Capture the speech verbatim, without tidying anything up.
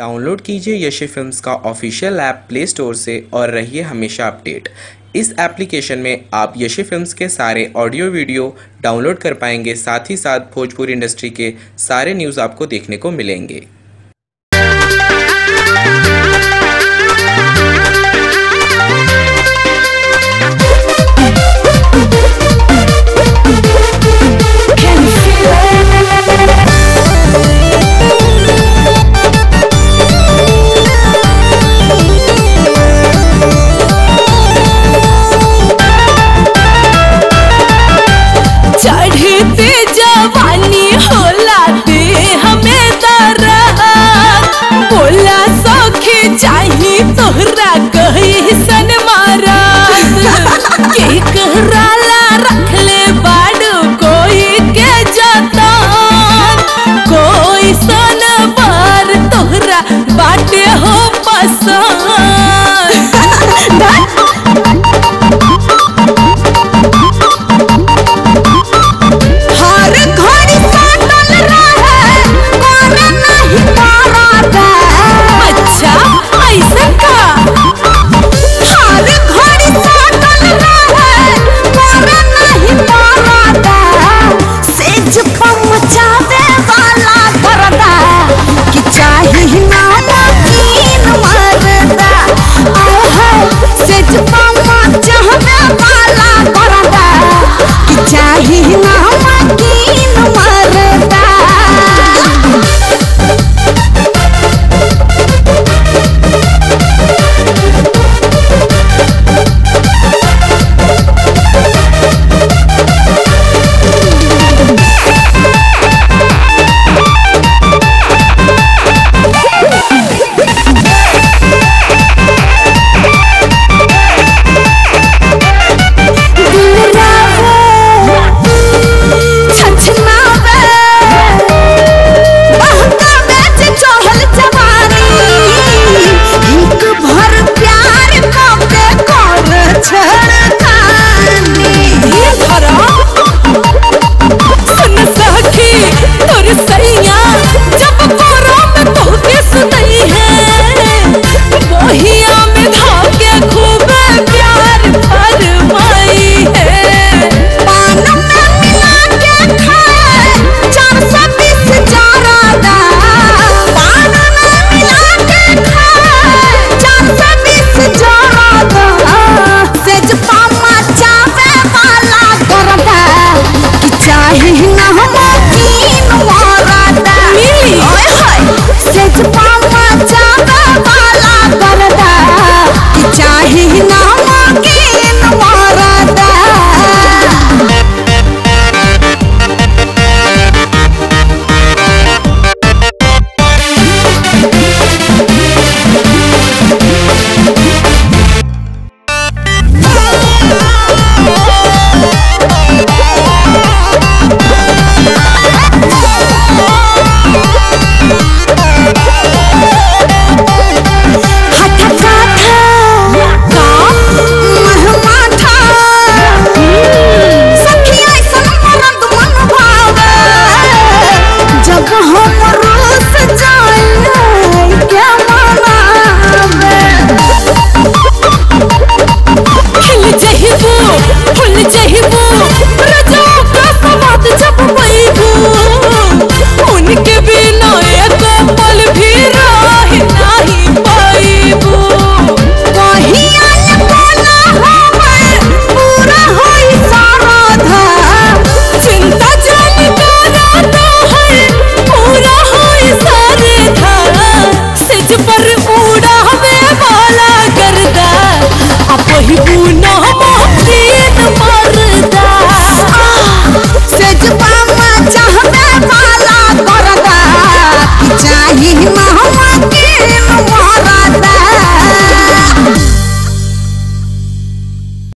Download कीजिए Yash films का official app play store से और रहिए हमेशा अपडेट। इस एप्लीकेशन में आप यश फिल्म्स के सारे ऑडियो वीडियो डाउनलोड कर पाएंगे, साथ ही साथ भोजपुरी इंडस्ट्री के सारे न्यूज़ आपको देखने को मिलेंगे।